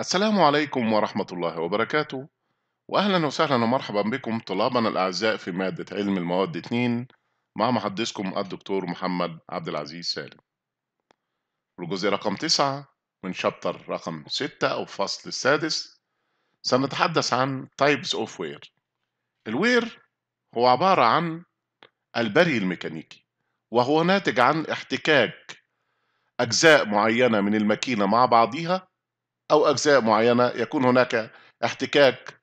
السلام عليكم ورحمة الله وبركاته، وأهلا وسهلا ومرحبا بكم طلابنا الأعزاء في مادة علم المواد 2 مع محدثكم الدكتور محمد عبد العزيز سالم. الجزء رقم 9 من شابتر رقم 6 أو الفصل السادس سنتحدث عن Types of Wear. الوير هو عبارة عن البري الميكانيكي، وهو ناتج عن احتكاك أجزاء معينة من الماكينة مع بعضها أو أجزاء معينة يكون هناك احتكاك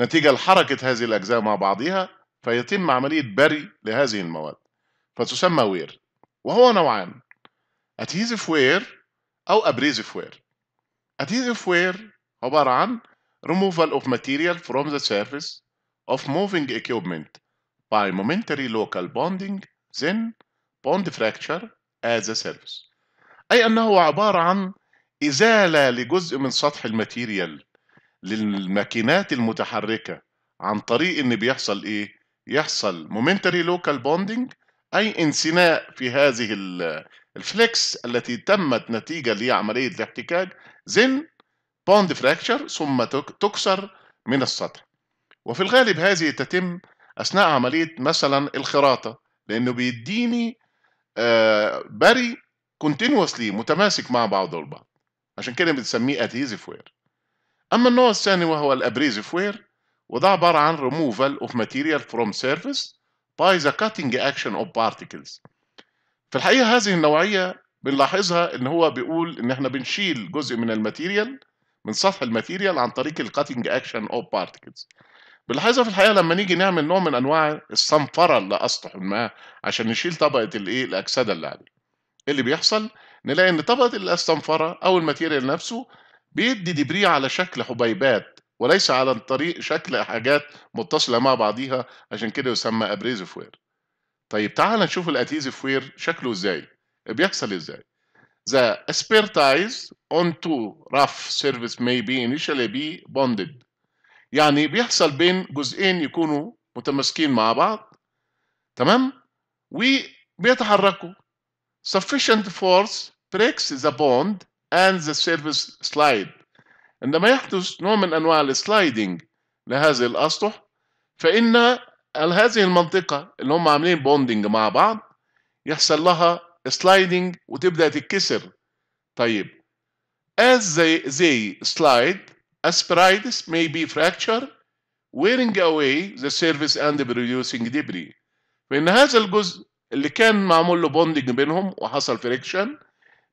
نتيجة لحركة هذه الأجزاء مع بعضها، فيتم عملية بري لهذه المواد فتسمى وير. وهو نوعان: adhesive wear أو abrasive wear. adhesive wear عبارة عن removal of material from the surface of moving equipment by momentary local bonding then bond fracture at the surface. أي أنه عبارة عن إزالة لجزء من سطح الماتيريال للماكينات المتحركة عن طريق إن بيحصل إيه؟ يحصل مومنتري لوكال بوندينج، أي انسناء في هذه الفليكس التي تمت نتيجة لعملية الاحتكاك، زين بوند فراكشر ثم تكسر من السطح. وفي الغالب هذه تتم أثناء عملية مثلا الخراطة، لأنه بيديني بري كونتينوسلي متماسك مع بعضه البعض، عشان كده بنسميه adhesive wear. أما النوع الثاني وهو الابريزيف وير، وده عبارة عن removal of material from surface by the cutting action of particles. في الحقيقة هذه النوعية بنلاحظها إن هو بيقول إن إحنا بنشيل جزء من الماتيريال من سطح الماتيريال عن طريق الكاتنج اكشن اوف بارتكلز. بنلاحظها في الحقيقة لما نيجي نعمل نوع من أنواع الصنفرة اللي أسطح الماء عشان نشيل طبقة الإيه الأكسدة اللي عليه. اللي بيحصل نلاقي ان طبقه الصنفره او الماتيريال نفسه بيدي دبريه على شكل حبيبات وليس على طريق شكل حاجات متصله مع بعضيها، عشان كده يسمى ابريزيف وير. طيب تعال نشوف الادهيزيف وير شكله ازاي، بيحصل ازاي. The expertise on two rough surface may be initially be bonded، يعني بيحصل بين جزئين يكونوا متماسكين مع بعض، تمام، وبيتحركوا. Sufficient force breaks the bond and the surface slide. عندما يحدث نوع من أنواع السلايدنج لهذه الأسطح، فإن هذه المنطقة اللي هم عاملين بوندنج مع بعض يحصل لها سلايدنج وتبدأ تتكسر. طيب as they slide, asperides may be fractured, wearing away the surface and producing debris. فإن هذا الجزء اللي كان معمول له بوندنج بينهم وحصل فريكشن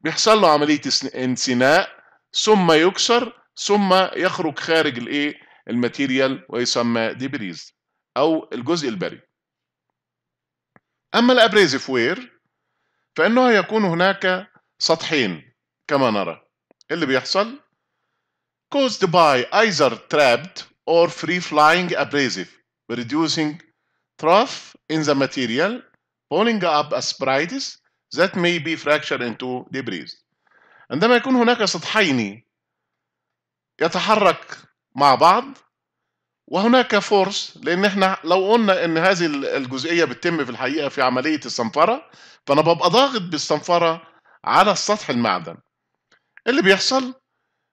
بيحصل له عمليه انسناء ثم يكسر ثم يخرج خارج الايه الماتيريال ويسمى ديبريز او الجزء البري. اما الابريزيف وير فانه يكون هناك سطحين كما نرى. اللي بيحصل caused by either trapped or free flying abrasive reducing trough in the material pulling up asperides that may be fractured into debris. عندما يكون هناك سطحين يتحرك مع بعض وهناك فورس، لأن احنا لو قلنا إن هذه الجزئية بتتم في الحقيقة في عملية الصنفرة، فأنا ببقى ضاغط بالصنفرة على السطح المعدن. اللي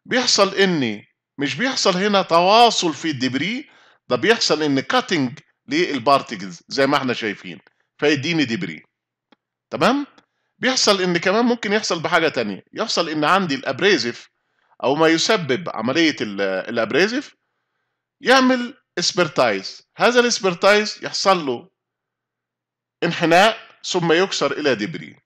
بيحصل إن مش بيحصل هنا تواصل في الدبري، ده بيحصل إن كاتنج للبارتيكلز زي ما احنا شايفين، فيديني دبري، تمام؟ بيحصل ان كمان ممكن يحصل بحاجه تانية، يحصل ان عندي الابريزيف او ما يسبب عمليه الابريزيف يعمل اسبرتايز، هذا الاسبرتايز يحصل له انحناء ثم يكسر الى دبري.